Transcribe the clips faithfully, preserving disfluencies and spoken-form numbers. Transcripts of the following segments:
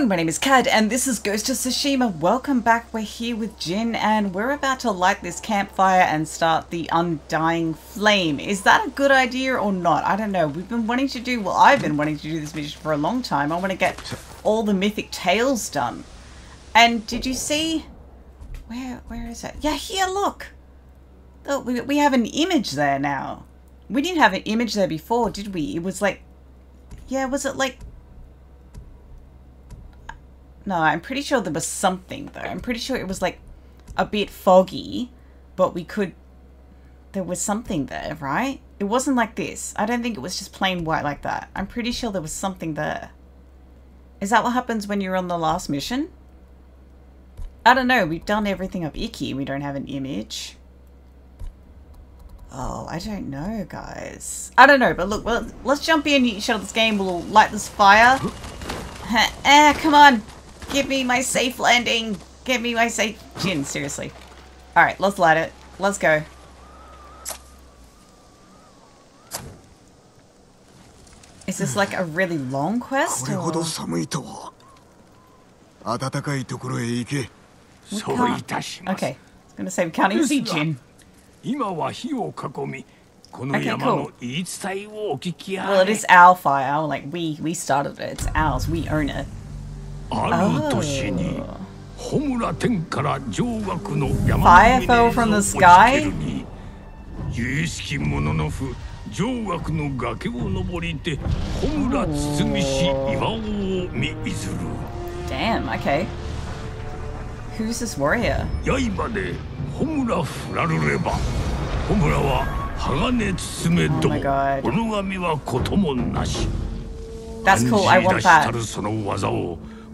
everyone, my name is Cad and this is Ghost of Tsushima. Welcome back. We're here with Jin and we're about to light this campfire and start the Undying Flame. Is that a good idea or not? I don't know. We've been wanting to do, well, I've been wanting to do this mission for a long time. I want to get all the mythic tales done. And did you see? Where, where is it? Yeah, here, look. Oh, we, we have an image there now. We didn't have an image there before, did we? It was like, yeah, was it like, no, I'm pretty sure there was something though. I'm pretty sure it was like a bit foggy, but we could, there was something there, right? It wasn't like this. I don't think it was just plain white like that. I'm pretty sure there was something there. Is that what happens when you're on the last mission? I don't know. We've done everything of Iki. We don't have an image. Oh, I don't know, guys. I don't know, but look, well, let's jump in, you shut up this game, we'll light this fire. Ah, come on! Give me my safe landing! Give me my safe... Jin, seriously. Alright, let's light it. Let's go. Is this like a really long quest, or...? We can't. Okay. I was gonna say, we can't even see Jin. Okay, cool. Well, it is our fire. Like, we, we started it. It's ours. We own it. Oh. Fire fell from the sky? Oh. Damn, okay. Who's this warrior? Oh my god. That's cool, I want that. Oh, it's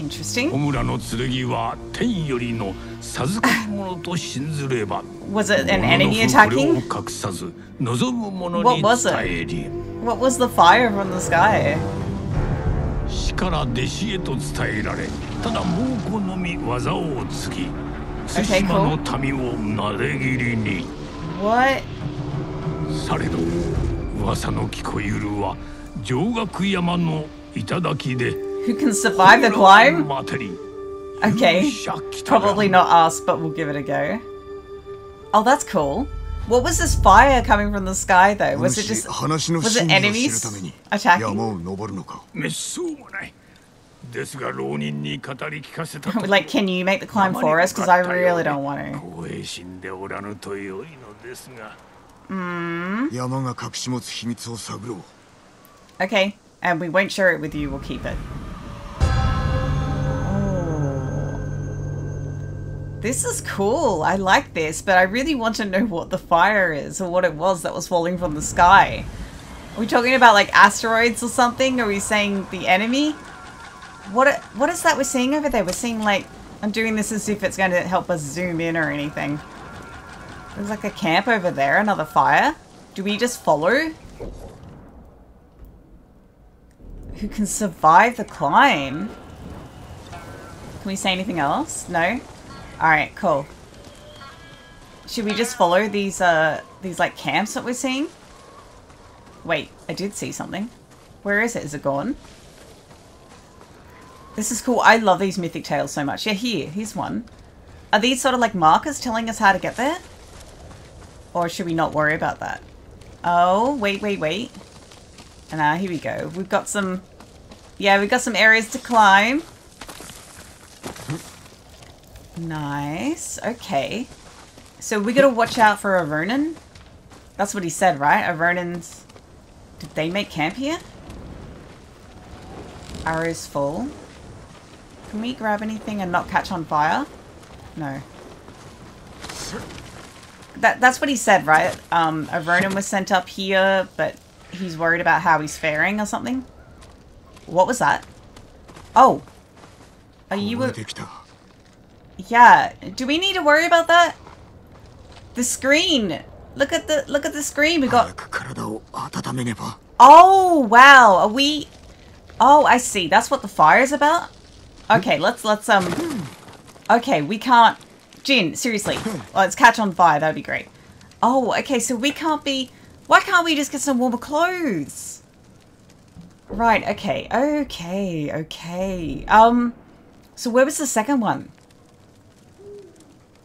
Interesting. Was it an enemy attacking? What was it? What was the fire from the sky? Okay, cool. What? Who can survive the climb? Okay, probably not us, but we'll give it a go. Oh, that's cool. What was this fire coming from the sky, though? Was it just... was it enemies attacking? Like, can you make the climb for us? Because I really don't want to. Mm. Okay, and we won't share it with you, we'll keep it. Oh. This is cool, I like this, but I really want to know what the fire is or what it was that was falling from the sky. Are we talking about like asteroids or something? Are we saying the enemy? What, what is that we're seeing over there? We're seeing like, I'm doing this as if it's going to help us zoom in or anything. There's like a camp over there, another fire. Do we just follow? Who can survive the climb? Can we say anything else? No? Alright, cool. Should we just follow these, uh, these like camps that we're seeing? Wait, I did see something. Where is it? Is it gone? This is cool. I love these mythic tales so much. Yeah, here. Here's one. Are these sort of like markers telling us how to get there? Or should we not worry about that? Oh, wait, wait, wait. And now, uh, here we go. We've got some... yeah, we've got some areas to climb. Nice. Okay. So we gotta watch out for a Ronin? That's what he said, right? A Ronin's... did they make camp here? Arrows full. Can we grab anything and not catch on fire? No. That, that's what he said, right? Um, a Ronin was sent up here, but he's worried about how he's faring or something. What was that? Oh. Are you... Yeah. Do we need to worry about that? The screen. Look at the look at the screen. We got. Oh wow. Are we? Oh, I see. That's what the fire is about. Okay. Let's let's um. Okay. We can't. Jin, seriously. Let's catch on fire. That'd be great. Oh, okay. So we can't be. Why can't we just get some warmer clothes? Right. Okay. Okay. Okay. Um. So where was the second one?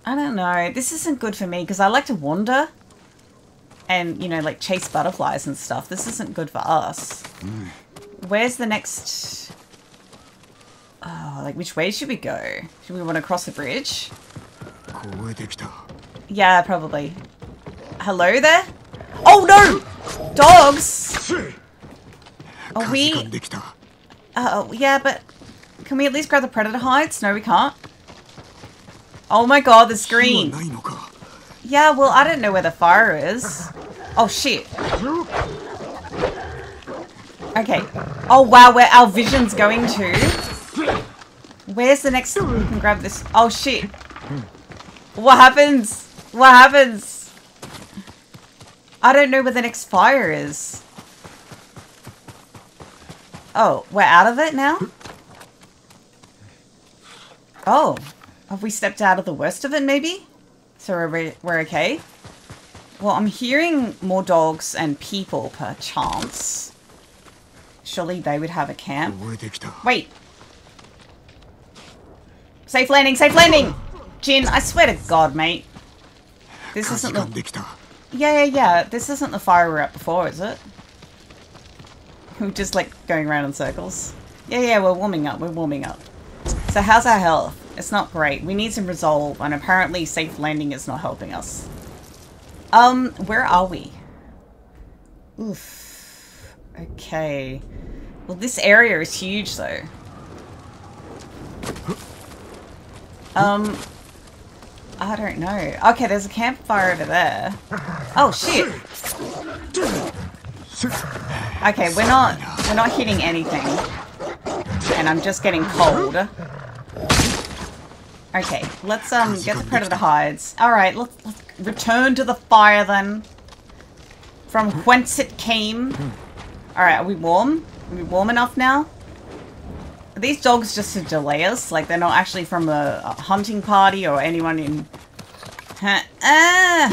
I don't know. This isn't good for me because I like to wander and, you know, like chase butterflies and stuff. This isn't good for us. Mm. Where's the next... Oh, like which way should we go? Should we want to cross the bridge? Yeah, probably. Hello there? Oh no! Dogs! Are we... Oh, yeah, but can we at least grab the predator hides? No, we can't. Oh my god, the screen! Yeah, well, I don't know where the fire is. Oh shit. Okay. Oh wow, where our vision's going to. Where's the next... We can grab this. Oh shit. What happens? What happens? I don't know where the next fire is. Oh, we're out of it now? Oh. Have we stepped out of the worst of it, maybe? So we're, we're okay? Well, I'm hearing more dogs and people, perchance. Surely they would have a camp. Wait! Safe landing! Safe landing! Jin, I swear to God, mate. This isn't the... Yeah, yeah, yeah. This isn't the fire we were at before, is it? We're just, like, going around in circles. Yeah, yeah, we're warming up. We're warming up. So how's our health? It's not great. We need some resolve, and apparently safe landing is not helping us. Um, where are we? Oof. Okay. Well, this area is huge, though. Um, I don't know. Okay, there's a campfire over there. Oh, shit! Okay, we're not, we're not hitting anything. And I'm just getting cold. Okay, let's um get the predator hides. Alright, let's, let's return to the fire then. From whence it came. Alright, are we warm? Are we warm enough now? Are these dogs just to delay us? Like, they're not actually from a, a hunting party or anyone in... Huh. Ah!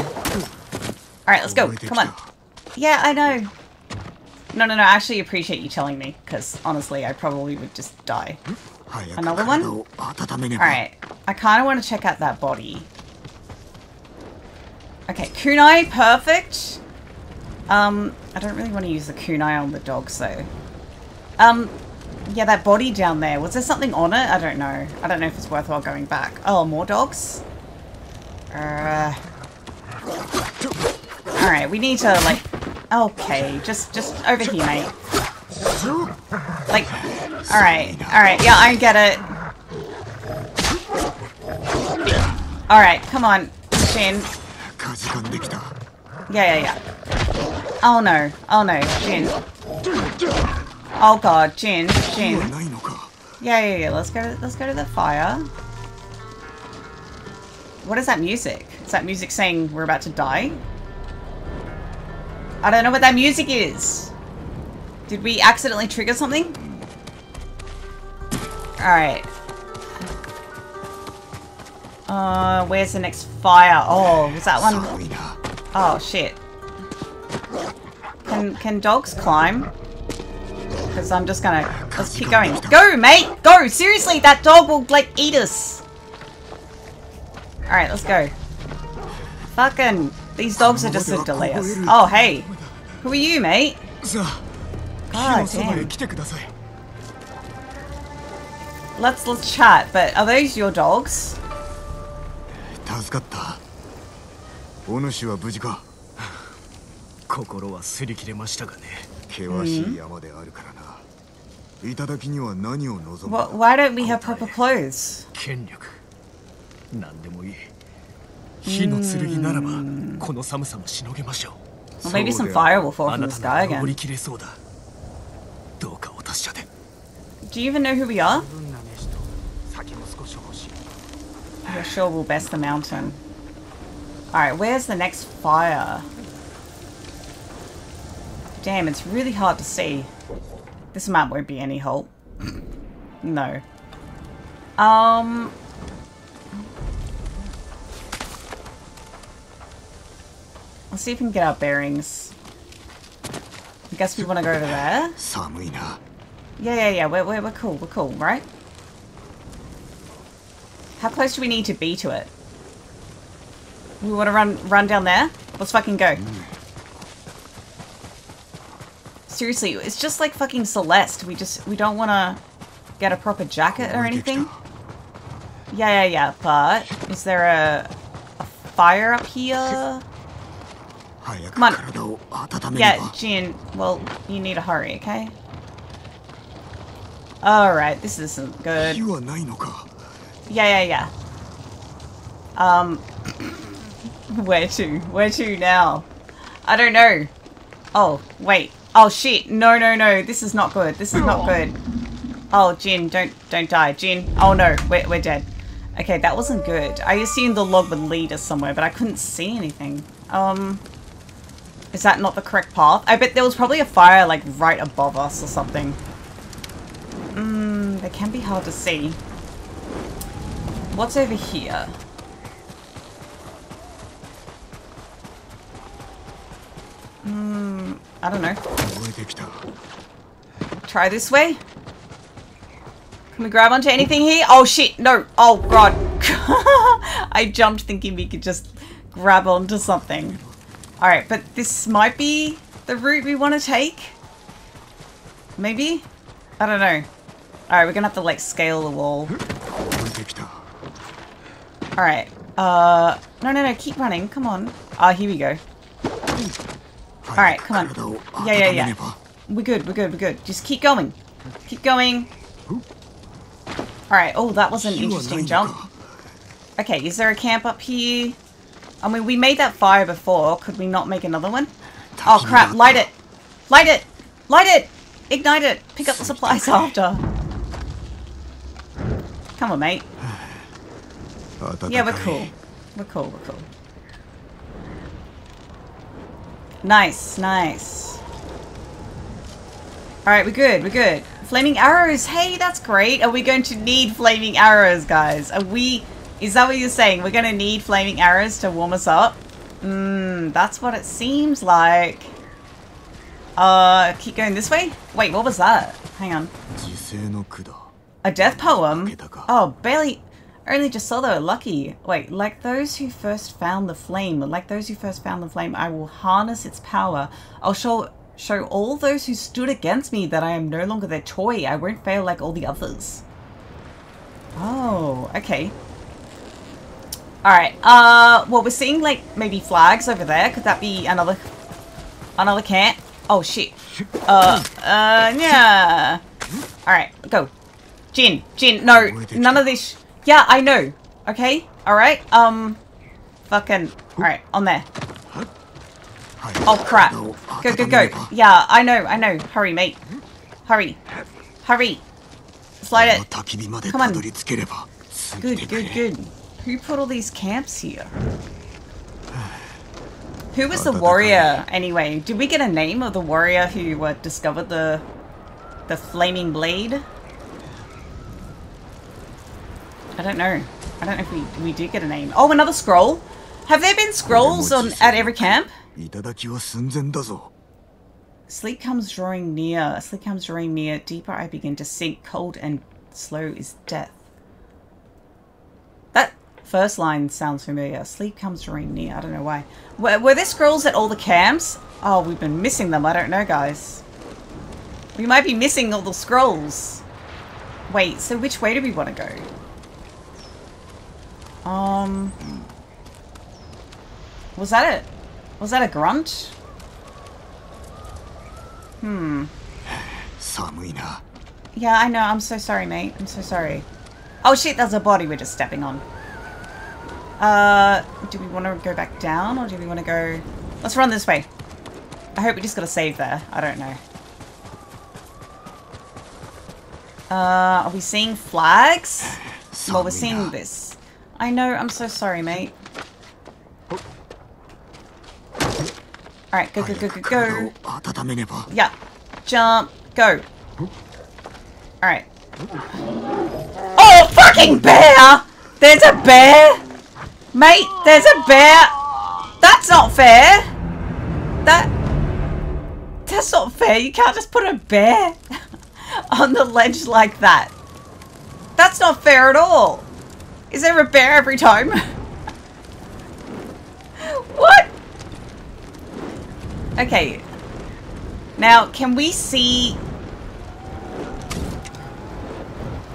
Alright, let's go. Come on. Yeah, I know. No, no, no, I actually appreciate you telling me. Because, honestly, I probably would just die. Another one? Alright. I kind of want to check out that body. Okay, kunai, perfect. Um, I don't really want to use the kunai on the dog, so. Um, yeah, that body down there. Was there something on it? I don't know. I don't know if it's worthwhile going back. Oh, more dogs? Uh. Alright, we need to, like... Okay, just, just over here, mate. Like, alright, alright, yeah, I get it. Alright, come on, Jin. Yeah, yeah, yeah. Oh no, oh no, Jin. Oh god, Jin, Jin. Yeah, yeah, yeah, let's go, let's go to the fire. What is that music? Is that music saying we're about to die? I don't know what that music is. Did we accidentally trigger something? Alright. Uh, where's the next fire? Oh, was that one? Oh, shit. Can can dogs climb? Because I'm just gonna... Let's keep going. Go, mate! Go! Seriously, that dog will, like, eat us! Alright, let's go. Fucking... These dogs are just to delay us. Oh, hey! Who are you, mate? God, damn. Let's, let's chat, but are those your dogs? Mm-hmm. Well, why don't we have proper clothes? Mm. Well, maybe some fire will fall from the sky again. Do you even know who we are? You're sure we'll best the mountain. Alright, where's the next fire? Damn, it's really hard to see. This map won't be any help. No. Um... Let's see if we can get our bearings. I guess we want to go over there. Yeah, yeah, yeah. We're, we're, we're cool. We're cool, right? How close do we need to be to it? We want to run run down there? Let's fucking go. Seriously, it's just like fucking Celeste. We just, we don't want to get a proper jacket or anything. Yeah, yeah, yeah. But is there a, a fire up here? Come on. Yeah, Jean, well, you need to hurry, okay? Alright, this isn't good. Yeah, yeah, yeah. Um, where to? Where to now? I don't know. Oh, wait. Oh, shit. No, no, no. This is not good. This is not good. Oh, Jean, don't don't die. Jean, oh no, we're, we're dead. Okay, that wasn't good. I assumed the log would lead us somewhere, but I couldn't see anything. Um... Is that not the correct path? I bet there was probably a fire, like, right above us or something. Mmm, they can be hard to see. What's over here? Mmm, I don't know. Try this way? Can we grab onto anything here? Oh shit, no! Oh god! I jumped thinking we could just grab onto something. Alright, but this might be the route we want to take? Maybe? I don't know. Alright, we're gonna have to like scale the wall. Alright. Uh, no, no, no, keep running. Come on. Ah, uh, here we go. Alright, come on. Yeah, yeah, yeah. We're good, we're good, we're good. Just keep going. Keep going. Alright, oh, that was an interesting jump. Okay, is there a camp up here? I mean, we made that fire before. Could we not make another one? Oh, crap. Light it. Light it. Light it. Ignite it. Pick up the supplies after. Come on, mate. Yeah, we're cool. We're cool. We're cool. Nice. Nice. Alright, we're good. We're good. Flaming arrows. Hey, that's great. Are we going to need flaming arrows, guys? Are we... Is that what you're saying? We're going to need flaming arrows to warm us up? Mmm, that's what it seems like. Uh, keep going this way? Wait, what was that? Hang on. A death poem? Oh, barely... Only just saw though, lucky. Wait, like those who first found the flame, like those who first found the flame, I will harness its power. I'll show, show all those who stood against me that I am no longer their toy. I won't fail like all the others. Oh, okay. Alright, uh, well, we're seeing, like, maybe flags over there. Could that be another, another camp? Oh, shit. Uh, uh, yeah. Alright, go. Jin, Jin, no, none of this. Yeah, I know. Okay, alright, um, fucking, alright, on there. Oh, crap. Go, go, go. Yeah, I know, I know. Hurry, mate. Hurry. Hurry. Slide it. Come on. Good, good, good. Who put all these camps here? Who was the warrior, anyway? Did we get a name of the warrior who uh, discovered the the flaming blade? I don't know. I don't know if we, we did get a name. Oh, another scroll? Have there been scrolls on at every camp? Sleep comes drawing near. Sleep comes drawing near. Deeper I begin to sink. Cold and slow is death. First line sounds familiar. Sleep comes drawing near. I don't know why. Were, were there scrolls at all the camps? Oh, we've been missing them. I don't know, guys. We might be missing all the scrolls. Wait, so which way do we want to go? Um... Was that it? Was that a grunt? Hmm. Yeah, I know. I'm so sorry, mate. I'm so sorry. Oh, shit. That's a body we're just stepping on. Uh, do we want to go back down or do we want to go... Let's run this way. I hope we just got a save there. I don't know. Uh, are we seeing flags? Well, we're seeing this. I know. I'm so sorry, mate. Alright, go, go, go, go, go. Yeah. Jump. Go. Alright. Oh, fucking bear! There's a bear! Mate, there's a bear! That's not fair! That... That's not fair. You can't just put a bear on the ledge like that. That's not fair at all. Is there a bear every time? What? Okay. Now, can we see...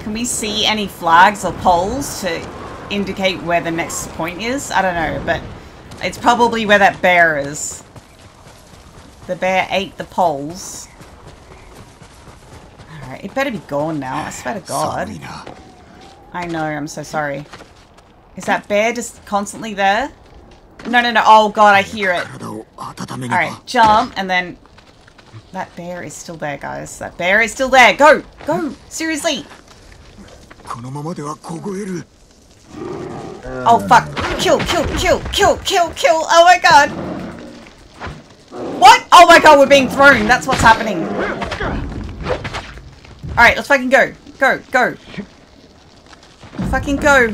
Can we see any flags or poles to indicate where the next point is? I don't know, but it's probably where that bear is. The bear ate the poles. Alright, it better be gone now. I swear to God. I know, I'm so sorry. Is that bear just constantly there? No, no, no. Oh, God, I hear it. Alright, jump, and then... That bear is still there, guys. That bear is still there. Go! Go! Seriously! Oh, fuck. Kill, kill, kill, kill, kill, kill. Oh, my God. What? Oh, my God, we're being thrown. That's what's happening. Alright, let's fucking go. Go, go. Fucking go.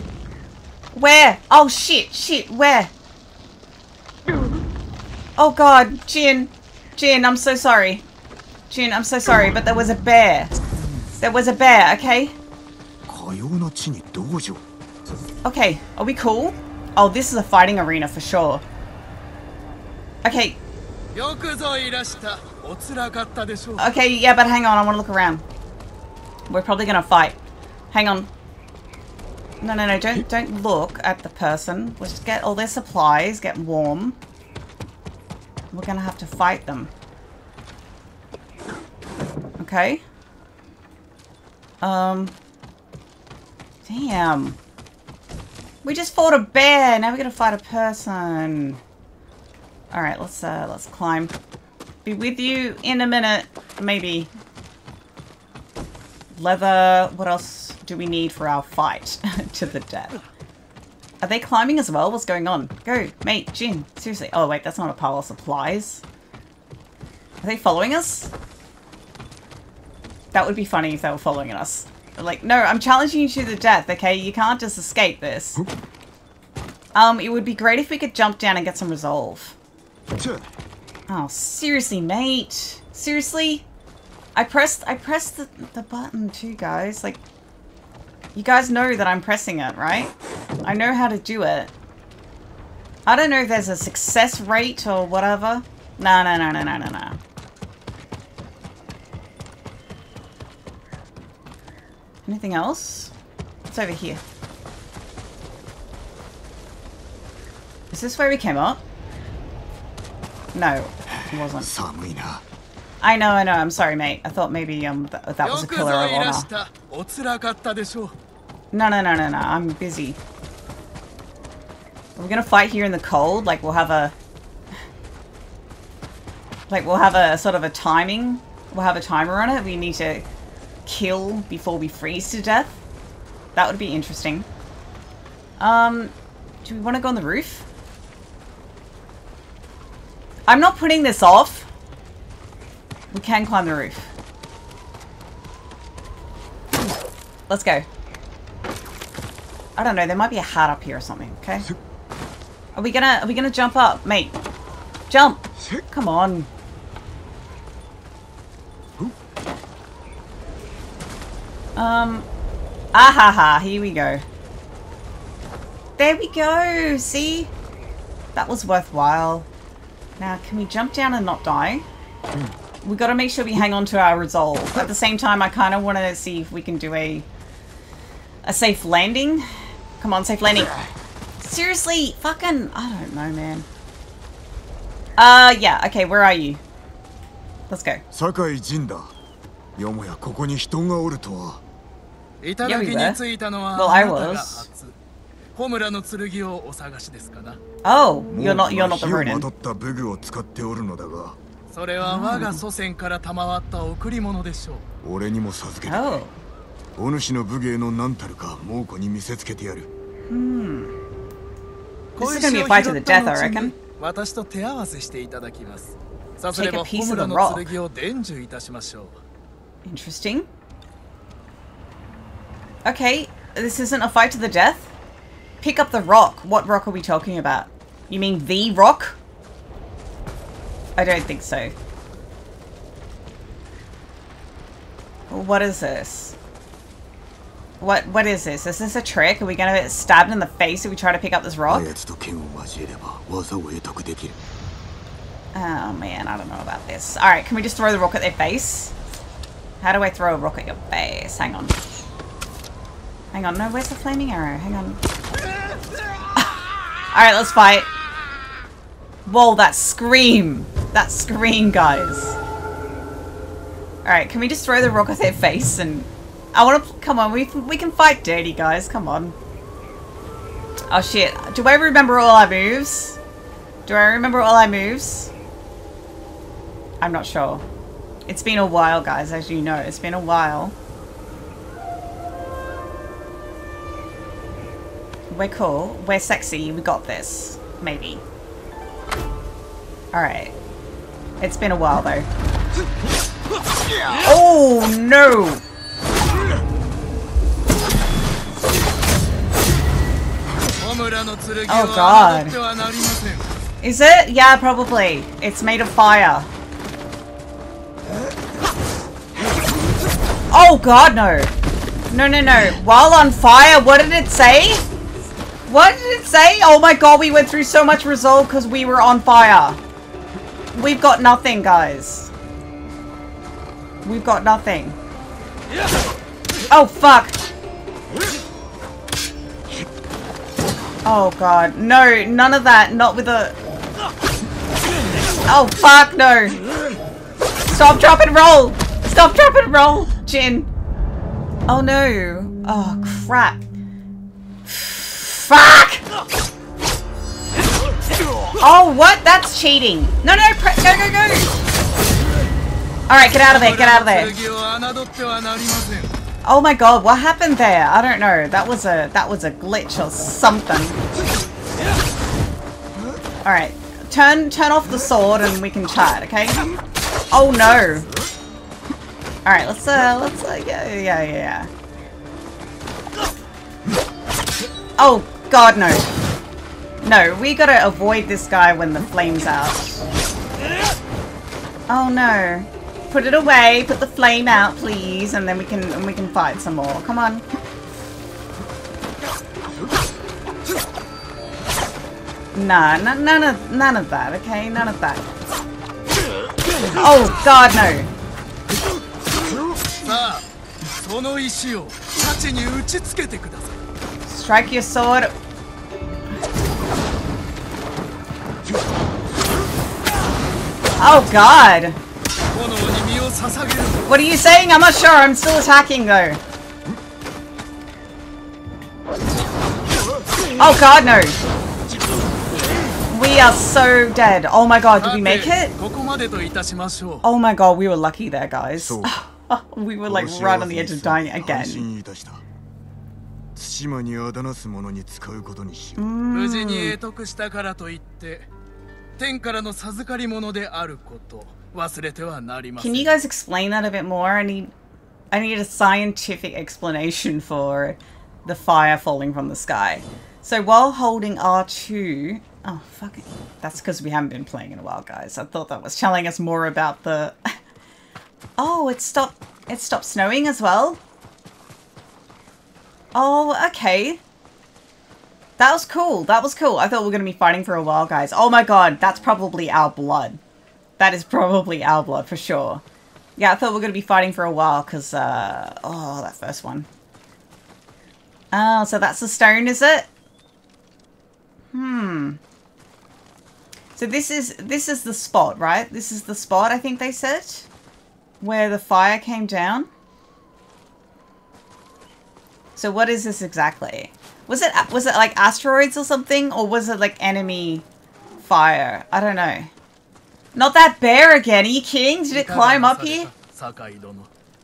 Where? Oh, shit, shit, where? Oh, God. Jin. Jin, I'm so sorry. Jin, I'm so sorry, but there was a bear. There was a bear, okay? Okay, are we cool? Oh, this is a fighting arena for sure. Okay. Okay, yeah, but hang on, I want to look around. We're probably gonna fight. Hang on. No, no, no, don't, don't look at the person. We'll just get all their supplies, get warm. We're gonna have to fight them. Okay. Um. Damn. We just fought a bear. Now we're gonna fight a person. All right. Let's uh. Let's climb. Be with you in a minute, maybe. Leather. What else do we need for our fight to the death? Are they climbing as well? What's going on? Go, mate, Jin. Seriously. Oh, wait, that's not a pile of supplies. Are they following us? That would be funny if they were following us. Like, no, I'm challenging you to the death, okay? You can't just escape this. Um, it would be great if we could jump down and get some resolve. Oh, seriously, mate. Seriously? I pressed, I pressed the, the button too, guys. Like, you guys know that I'm pressing it, right? I know how to do it. I don't know if there's a success rate or whatever. No, no, no, no, no, no, no. Anything else? It's over here. Is this where we came up? No, it wasn't. I know, I know. I'm sorry, mate. I thought maybe um that, that was a pillar of honor. No, no, no, no, no. I'm busy. We're gonna fight here in the cold, like we'll have a like we'll have a sort of a timing, we'll have a timer on it. We need to kill before we freeze to death. That would be interesting. Um, do we want to go on the roof? I'm not putting this off. We can climb the roof. Let's go. I don't know, there might be a hat up here or something, okay? Are we gonna, are we gonna jump up, mate? Jump! Come on. Um, ahaha, here we go. There we go, see? That was worthwhile. Now, can we jump down and not die? We gotta make sure we hang on to our resolve. But at the same time, I kinda wanna see if we can do a, a safe landing. Come on, safe landing. Seriously, fucking... I don't know, man. Uh, yeah. Okay, where are you? Let's go. Yeah, we were. Well, I was. Oh, you're not, you're not the Ronin. Oh. Hmm. This is going to be a fight to the death, I reckon. Take a piece of the rock. Interesting. Okay, this isn't a fight to the death. Pick up the rock. What rock are we talking about? You mean the rock? I don't think so. What is this? What what is this? Is this a trick? Are we gonna get stabbed in the face if we try to pick up this rock? Oh man, I don't know about this. Alright, can we just throw the rock at their face? How do I throw a rock at your face? Hang on. Hang on, no, where's the flaming arrow? Hang on. Alright, let's fight. Whoa, that scream! That scream, guys. Alright, can we just throw the rock at their face and... I want to... Come on, we, we can fight dirty, guys. Come on. Oh, shit. Do I remember all our moves? Do I remember all our moves? I'm not sure. It's been a while, guys, as you know. It's been a while. We're cool. We're sexy. We got this. Maybe. Alright. It's been a while, though. Oh, no! Oh god. Is it? Yeah, probably. It's made of fire. Oh god, no. No, no, no. While on fire, what did it say? What did it say? Oh my god, we went through so much resolve because we were on fire. We've got nothing, guys. We've got nothing. Oh, fuck. Oh god, no, none of that, not with a... Oh fuck, no. Stop, drop and roll. Stop, drop and roll, Jin. Oh no. Oh crap. Fuck! Oh what? That's cheating. No, no, pre go, go, go. Alright, get out of there, get out of there. Oh my god, what happened there? I don't know. That was a that was a glitch or something. Alright. Turn turn off the sword and we can chat, okay? Oh no. Alright, let's uh let's uh yeah yeah yeah. Oh god no. No, we gotta avoid this guy when the flame's out. Oh no. Put it away, put the flame out, please, and then we can and we can fight some more. Come on. Nah, no, none of none of that, okay? None of that. Oh god no. Strike your sword. Oh god! What are you saying? I'm not sure. I'm still attacking though. Oh god, no. We are so dead. Oh my god, did we make it? Oh my god, we were lucky there, guys. We were like right on the edge of dying again. Mm. Can you guys explain that a bit more? I need, I need a scientific explanation for the fire falling from the sky. So while holding R two... Oh, fuck it. That's because we haven't been playing in a while, guys. I thought that was telling us more about the... Oh, it stopped, it stopped snowing as well? Oh, okay. That was cool. That was cool. I thought we were going to be fighting for a while, guys. Oh my god, that's probably our blood. That is probably our blood, for sure. Yeah, I thought we were going to be fighting for a while, because, uh... Oh, that first one. Oh, so that's the stone, is it? Hmm. So this is, this is the spot, right? This is the spot, I think they said? Where the fire came down? So what is this exactly? Was it, was it like asteroids or something? Or was it like enemy fire? I don't know. Not that bear again, are you kidding? Did it climb up here?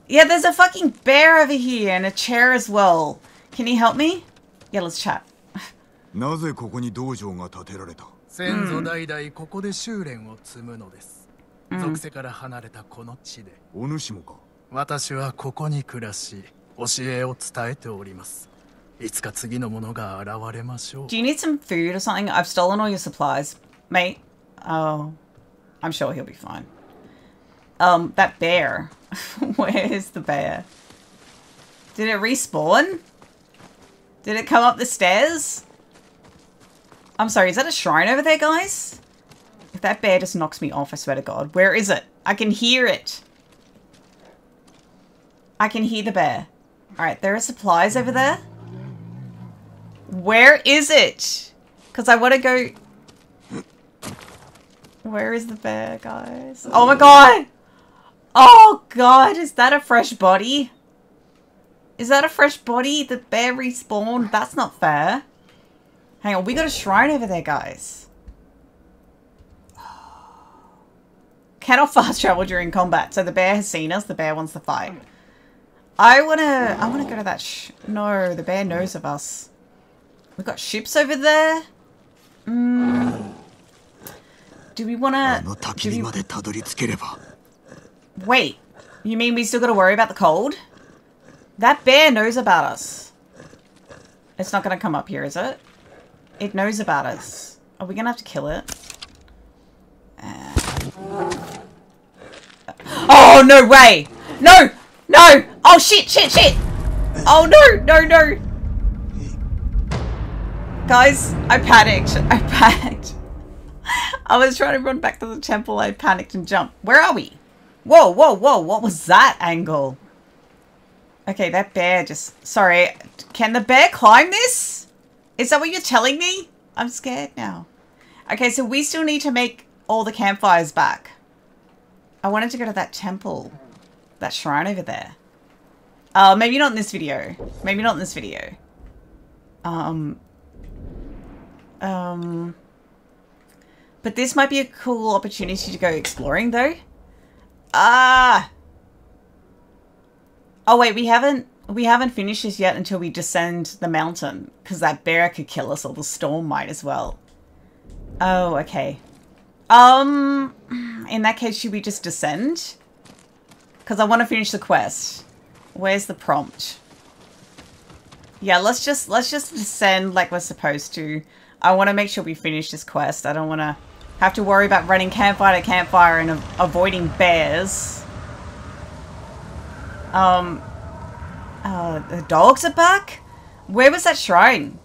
Yeah, there's a fucking bear over here and a chair as well. Can you help me? Yeah, let's chat. なぜここに道場が建てられた？先祖代々ここで修練を積むのです。属性から離れたこの地で。お主もか？私はここに暮らし、教えを伝えております。いつか次のものが現れましょう。Do you need some food or something? I've stolen all your supplies, mate. Oh, I'm sure he'll be fine. Um, that bear. Where is the bear? Did it respawn? Did it come up the stairs? I'm sorry, is that a shrine over there, guys? If that bear just knocks me off, I swear to God. Where is it? I can hear it. I can hear the bear. Alright, there are supplies over there. Where is it? Because I want to go... Where is the bear, guys? Oh my God! Oh God, is that a fresh body? Is that a fresh body? The bear respawned? That's not fair. Hang on, we got a shrine over there, guys. Cannot fast travel during combat, so the bear has seen us. The bear wants to fight. I wanna... I wanna go to that sh... No, the bear knows of us. We've got ships over there. Mm. Do we wanna... Do we... Wait, you mean we still gotta worry about the cold? That bear knows about us. It's not gonna come up here, is it? It knows about us. Are we gonna have to kill it? Uh... Oh, no way! No! No! Oh, shit, shit, shit! Oh, no, no, no! Guys, I panicked. I panicked. I was trying to run back to the temple. I panicked and jumped. Where are we? Whoa, whoa, whoa. What was that angle? Okay, that bear just... Sorry. Can the bear climb this? Is that what you're telling me? I'm scared now. Okay, so we still need to make all the campfires back. I wanted to go to that temple. That shrine over there. Uh, maybe not in this video. Maybe not in this video. Um... Um, but this might be a cool opportunity to go exploring, though. Ah! Oh wait, we haven't we haven't finished this yet until we descend the mountain, because that bear could kill us, or the storm might as well. Oh, okay. Um, in that case, should we just descend? Because I want to finish the quest. Where's the prompt? Yeah, let's just let's just descend like we're supposed to. I want to make sure we finish this quest. I don't want to have to worry about running campfire to campfire and a avoiding bears. Um, uh, the dogs are back? Where was that shrine?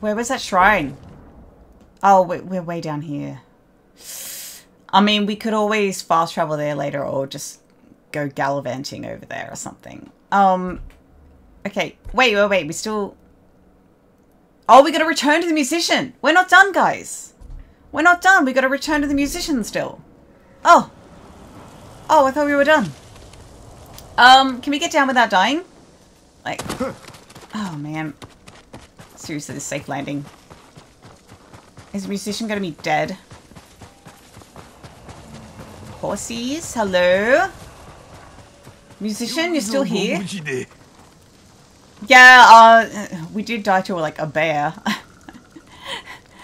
Where was that shrine? Oh, we're, we're way down here. I mean, we could always fast travel there later or just go gallivanting over there or something. Um, okay. Wait, wait, wait. We still... Oh, we gotta return to the musician. We're not done, guys. We're not done. We gotta return to the musician still. Oh. Oh, I thought we were done. Um, can we get down without dying? Like, oh man. Seriously, this safe landing. Is the musician gonna be dead? Horsies, hello? Musician, you're still here? Yeah, uh, we did die to, like, a bear.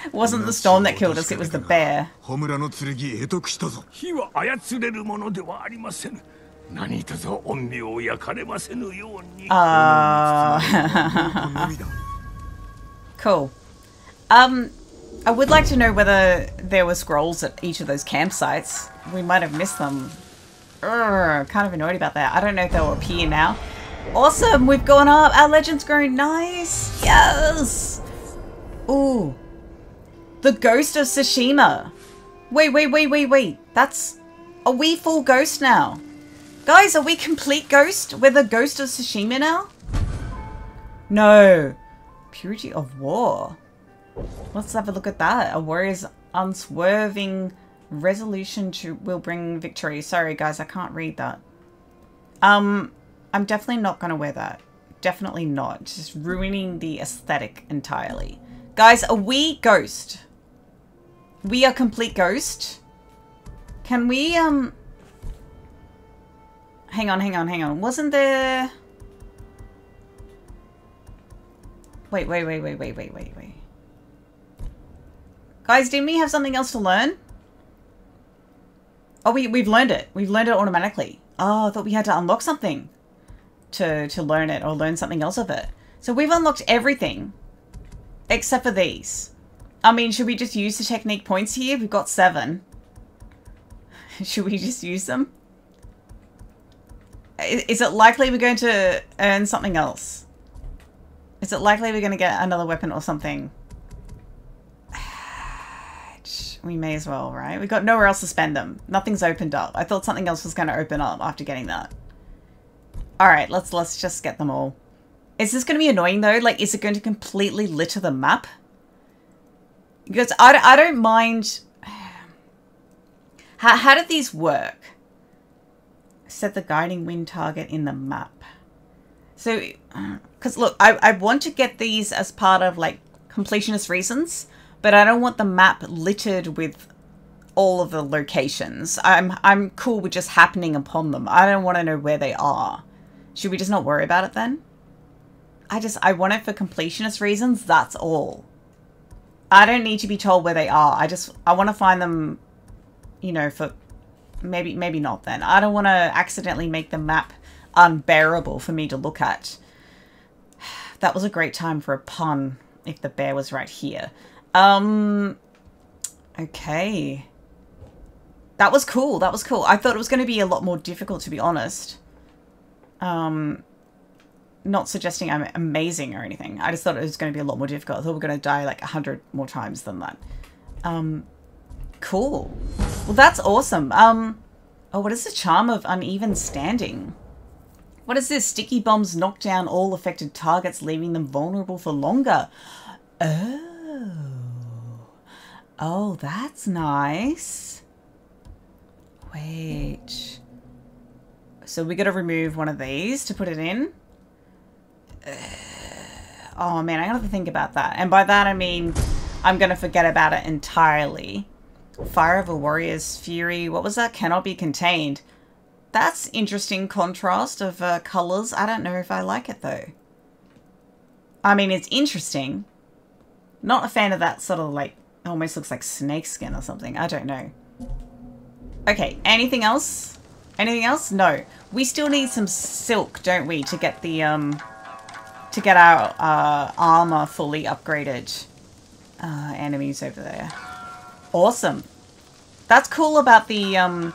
It wasn't the storm that killed us, it was the bear. Uh... Cool. Um, I would like to know whether there were scrolls at each of those campsites. We might have missed them. Urgh, kind of annoyed about that. I don't know if they'll appear now. Awesome, we've gone up. Our legend's grown. Nice. Yes. Ooh. The Ghost of Tsushima. Wait, wait, wait, wait, wait. That's... Are we full ghost now? Guys, are we complete ghost? We're the Ghost of Tsushima now? No. Purity of War. Let's have a look at that. A warrior's unswerving resolution to will bring victory. Sorry, guys. I can't read that. Um... I'm definitely not going to wear that. Definitely not. Just ruining the aesthetic entirely. Guys, are we ghost? We are complete ghost? Can we, um... Hang on, hang on, hang on. Wasn't there... Wait, wait, wait, wait, wait, wait, wait, wait. Guys, didn't we have something else to learn? Oh, we, we've learned it. We've learned it automatically. Oh, I thought we had to unlock something to, to learn it or learn something else of it. So we've unlocked everything except for these. I mean, should we just use the technique points here? We've got seven. Should we just use them? Is, is it likely we're going to earn something else? Is it likely we're going to get another weapon or something? We may as well, right? We've got nowhere else to spend them. Nothing's opened up. I thought something else was going to open up after getting that. Alright, let's let's just get them all. Is this going to be annoying though? Like, is it going to completely litter the map? Because I, I don't mind... How, how did these work? Set the guiding wind target in the map. So, because look, I, I want to get these as part of like completionist reasons. But I don't want the map littered with all of the locations. I'm I'm cool with just happening upon them. I don't want to know where they are. Should we just not worry about it then? I just, I want it for completionist reasons, that's all. I don't need to be told where they are. I just, I want to find them, you know, for, maybe, maybe not then. I don't want to accidentally make the map unbearable for me to look at. That was a great time for a pun, if the bear was right here. Um, okay. That was cool. That was cool. I thought it was going to be a lot more difficult, to be honest. Um, not suggesting I'm amazing or anything. I just thought it was going to be a lot more difficult. I thought we were going to die like a hundred more times than that. Um, cool. Well, that's awesome. Um, oh, what is the charm of uneven standing? What is this? Sticky bombs knock down all affected targets, leaving them vulnerable for longer. Oh. Oh, that's nice. Wait. So we got to remove one of these to put it in. Uh, oh man, I gotta think about that. And by that I mean I'm gonna forget about it entirely. Fire of a warrior's fury. What was that? Cannot be contained. That's interesting contrast of uh, colors. I don't know if I like it though. I mean, it's interesting. Not a fan of that sort of like. Almost looks like snake skin or something. I don't know. Okay, anything else? Anything else? No. We still need some silk, don't we, to get the, um, to get our, uh, armor fully upgraded. Uh, enemies over there. Awesome. That's cool about the, um,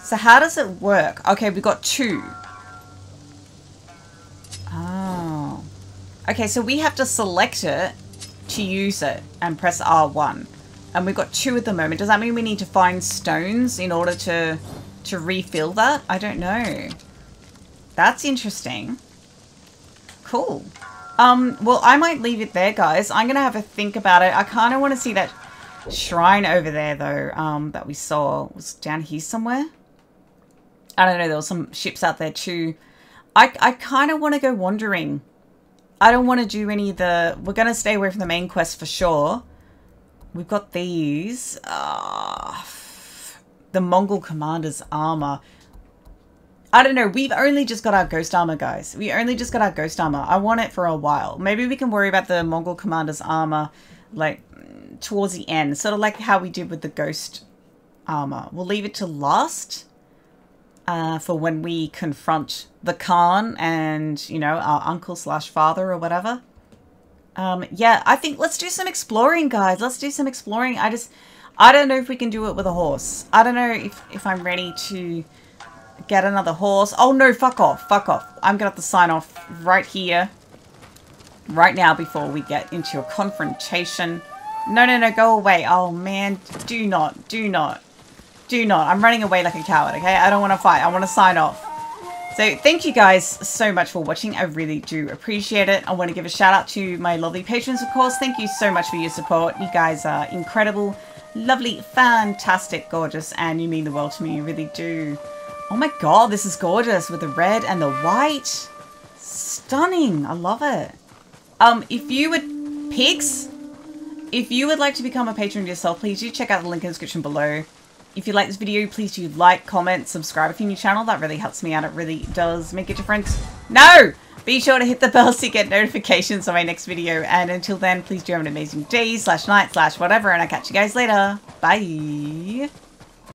so how does it work? Okay, we got two. Oh. Okay, so we have to select it to use it and press R one, and we've got two at the moment. Does that mean we need to find stones in order to to refill that? I don't know. That's interesting. Cool. Um well, I might leave it there, guys. I'm gonna have a think about it. I kind of want to see that shrine over there though, um that we saw. It was down here somewhere. I don't know, there were some ships out there too. I, I kind of want to go wandering. I don't want to do any of the... We're going to stay away from the main quest for sure. We've got these. Uh, the Mongol commander's armor. I don't know. We've only just got our ghost armor, guys. We only just got our ghost armor. I want it for a while. Maybe we can worry about the Mongol commander's armor like towards the end. Sort of like how we did with the ghost armor. We'll leave it to last uh, for when we confront... the Khan and, you know, our uncle slash father or whatever. Um, yeah, I think let's do some exploring, guys. Let's do some exploring. I just, I don't know if we can do it with a horse. I don't know if, if I'm ready to get another horse. Oh no, fuck off, fuck off. I'm gonna have to sign off right here, right now before we get into a confrontation. No, no, no, go away. Oh man, do not, do not, do not. I'm running away like a coward, okay? I don't want to fight. I want to sign off. So thank you guys so much for watching. I really do appreciate it. I want to give a shout out to my lovely patrons, of course. Thank you so much for your support. You guys are incredible, lovely, fantastic, gorgeous, and you mean the world to me. You really do. Oh my god, this is gorgeous with the red and the white. Stunning. I love it. Um, if you would... Pigs? If you would like to become a patron yourself, please do check out the link in the description below. If you like this video, please do like, comment, subscribe if you're new to the channel. That really helps me out. It really does make a difference. No! Be sure to hit the bell so you get notifications on my next video. And until then, please do have an amazing day slash night slash whatever. And I'll catch you guys later. Bye.